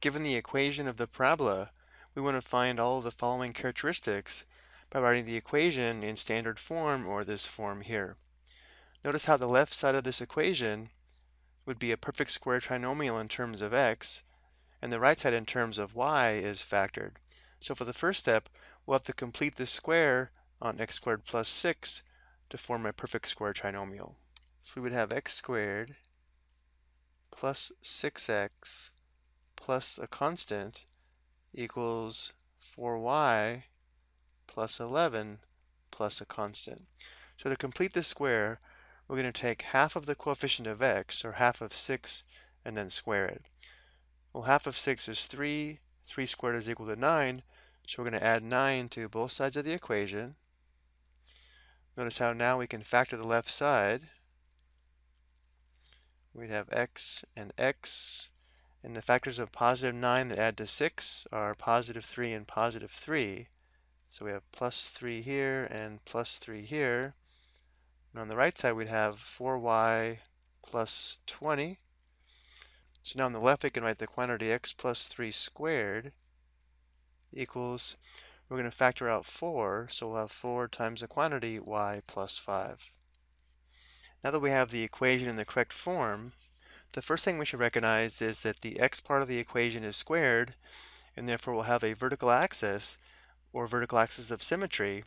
Given the equation of the parabola, we want to find all of the following characteristics by writing the equation in standard form, or this form here. Notice how the left side of this equation would be a perfect square trinomial in terms of x, and the right side in terms of y is factored. So for the first step, we'll have to complete this square on x squared plus 6 to form a perfect square trinomial. So we would have x squared plus 6x plus a constant equals 4y plus 11 plus a constant. So to complete this square, we're going to take half of the coefficient of x, or half of 6, and then square it. Well, half of 6 is 3, 3 squared is equal to 9, so we're going to add 9 to both sides of the equation. Notice how now we can factor the left side. We'd have x, and the factors of positive 9 that add to 6 are positive 3 and positive 3. So we have plus 3 here and plus 3 here. And on the right side, we'd have 4y plus 20. So now on the left, we can write the quantity x plus 3 squared equals, we're going to factor out 4, so we'll have 4 times the quantity y plus 5. Now that we have the equation in the correct form, the first thing we should recognize is that the x part of the equation is squared, and therefore we'll have a vertical axis, or vertical axis of symmetry,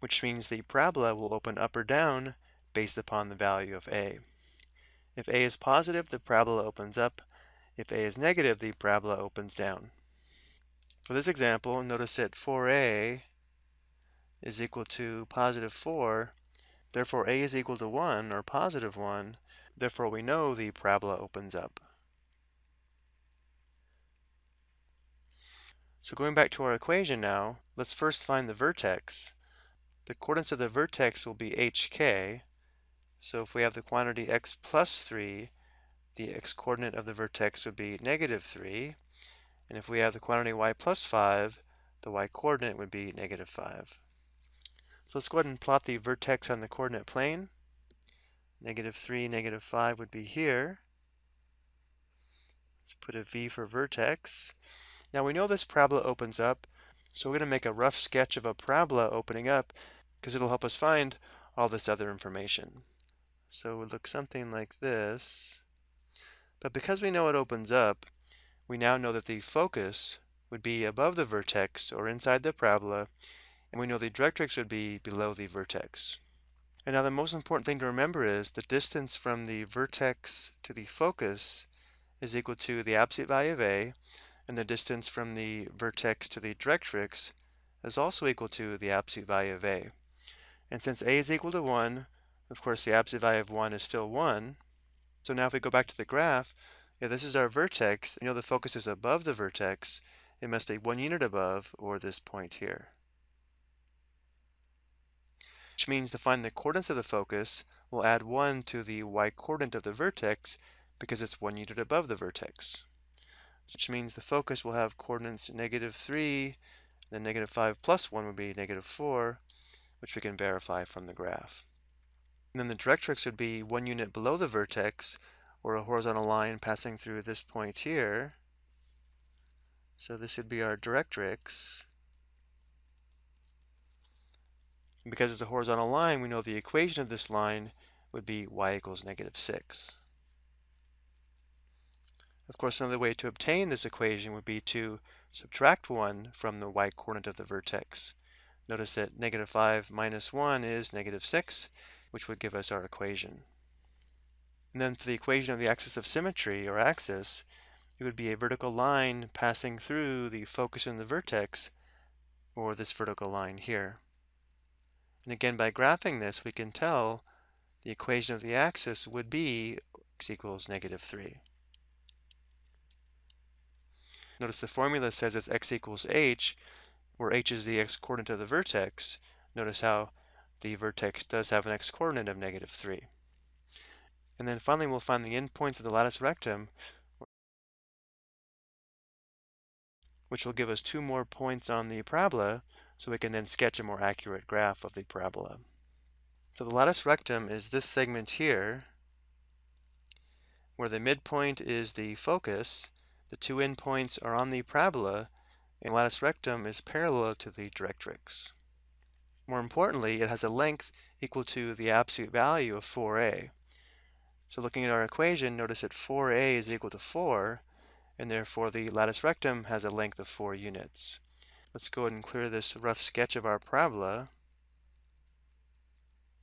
which means the parabola will open up or down based upon the value of a. If a is positive, the parabola opens up. If a is negative, the parabola opens down. For this example, notice that 4a is equal to positive 4, therefore a is equal to 1, or positive 1, therefore we know the parabola opens up. So going back to our equation now, let's first find the vertex. The coordinates of the vertex will be hk, so if we have the quantity x plus 3, the x-coordinate of the vertex would be negative 3, and if we have the quantity y plus 5, the y-coordinate would be negative 5. So let's go ahead and plot the vertex on the coordinate plane. Negative 3, negative 5 would be here. Let's put a v for vertex. Now we know this parabola opens up, so we're going to make a rough sketch of a parabola opening up, because it'll help us find all this other information. So it would look something like this. But because we know it opens up, we now know that the focus would be above the vertex, or inside the parabola, and we know the directrix would be below the vertex. And now the most important thing to remember is the distance from the vertex to the focus is equal to the absolute value of a, and the distance from the vertex to the directrix is also equal to the absolute value of a. And since a is equal to 1, of course the absolute value of 1 is still 1. So now if we go back to the graph, this is our vertex. You know the focus is above the vertex. It must be 1 unit above, or this point here. Which means to find the coordinates of the focus, we'll add 1 to the y-coordinate of the vertex, because it's 1 unit above the vertex. Which means the focus will have coordinates negative 3, then negative 5 plus 1 would be negative 4, which we can verify from the graph. And then the directrix would be 1 unit below the vertex, or a horizontal line passing through this point here. So this would be our directrix. And because it's a horizontal line, we know the equation of this line would be y equals negative 6. Of course, another way to obtain this equation would be to subtract 1 from the y-coordinate of the vertex. Notice that negative 5 minus 1 is negative 6, which would give us our equation. And then for the equation of the axis of symmetry, or axis, it would be a vertical line passing through the focus in the vertex, or this vertical line here. And again, by graphing this, we can tell the equation of the axis would be x equals negative 3. Notice the formula says it's x equals h, where h is the x-coordinate of the vertex. Notice how the vertex does have an x-coordinate of negative 3. And then finally, we'll find the endpoints of the lattice rectum, which will give us 2 more points on the parabola, so we can then sketch a more accurate graph of the parabola. So the lattice rectum is this segment here, where the midpoint is the focus, The two endpoints are on the parabola, and the latus rectum is parallel to the directrix. More importantly, it has a length equal to the absolute value of 4a. So looking at our equation, notice that 4a is equal to 4, and therefore the latus rectum has a length of 4 units. Let's go ahead and clear this rough sketch of our parabola.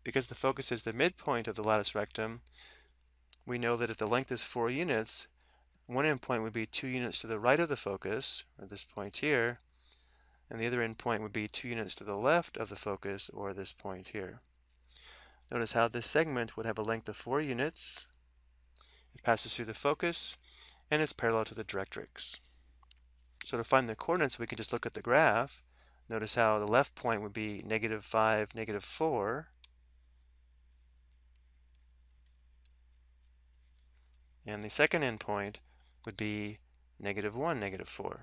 Because the focus is the midpoint of the latus rectum, we know that if the length is 4 units, one endpoint would be 2 units to the right of the focus, or this point here, and the other endpoint would be 2 units to the left of the focus, or this point here. Notice how this segment would have a length of 4 units, it passes through the focus, and it's parallel to the directrix. So to find the coordinates, we can just look at the graph. Notice how the left point would be -5, -4, and the second endpoint would be -1, -4.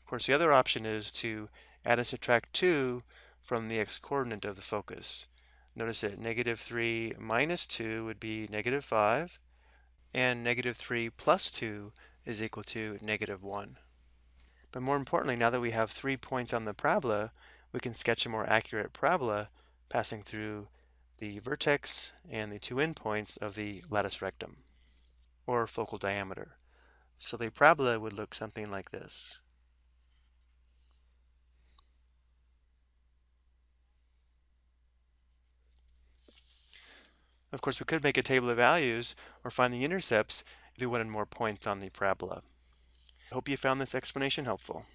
Of course, the other option is to add and subtract 2 from the x-coordinate of the focus. Notice that -3 minus 2 would be -5, and -3 plus 2 is equal to -1. But more importantly, now that we have 3 points on the parabola, we can sketch a more accurate parabola passing through the vertex and the two endpoints of the latus rectum, or focal diameter. So the parabola would look something like this. Of course, we could make a table of values or find the intercepts if we wanted more points on the parabola. I hope you found this explanation helpful.